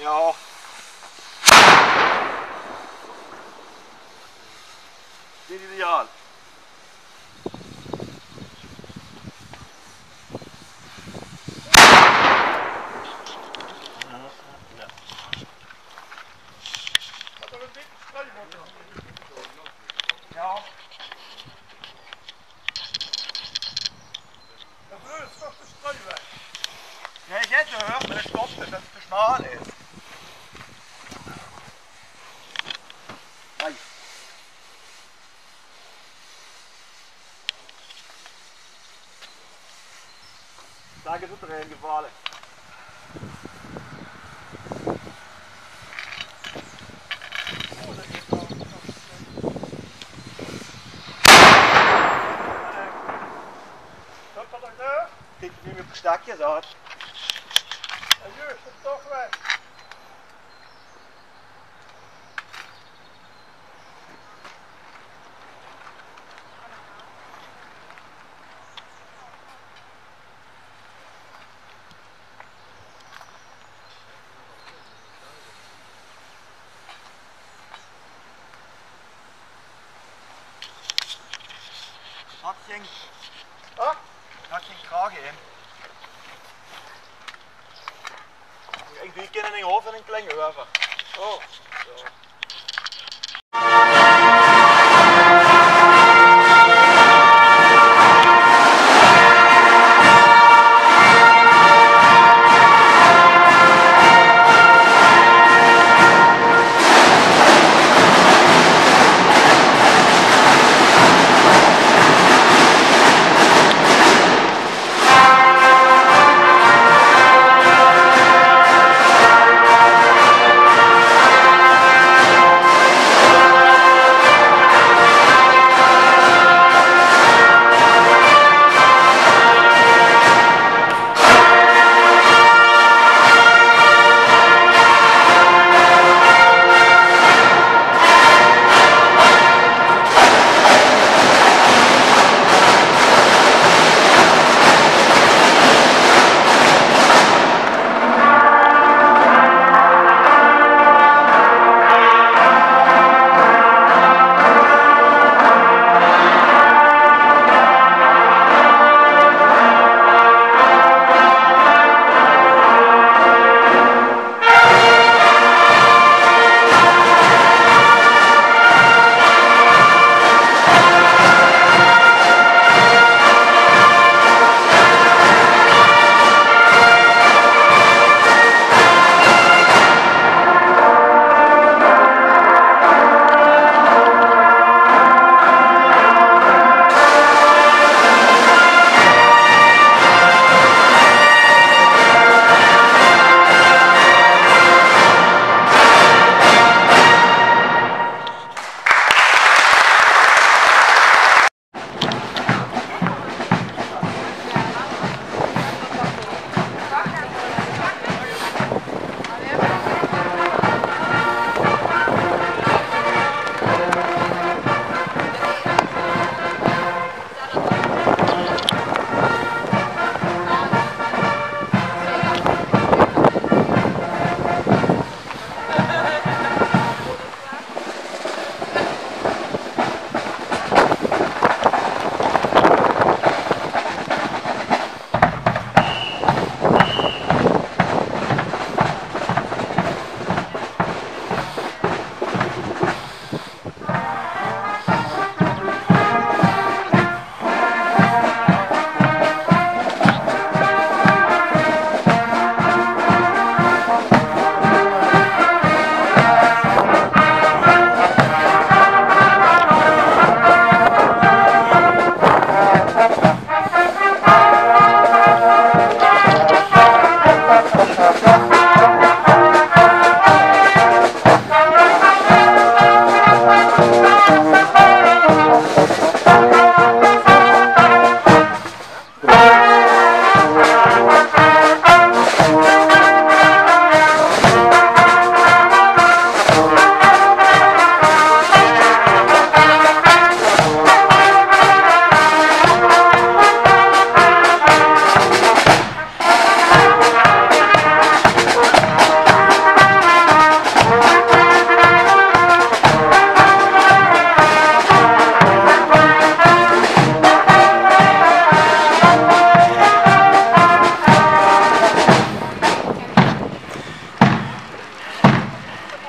Ja. Det är ideal. Ja. Jag tror det ska förströva. Jag är jättehör men det stoppar för att det för smal är. Daar is het erin gevallen. Kijk nu met stakjes uit. En nu is het toch weg. Nothing krage in. Ik doe hier in een hoofd en een klein over. Oh, zo.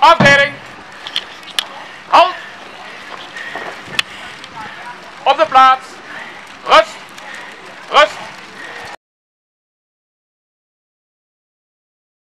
Off dating.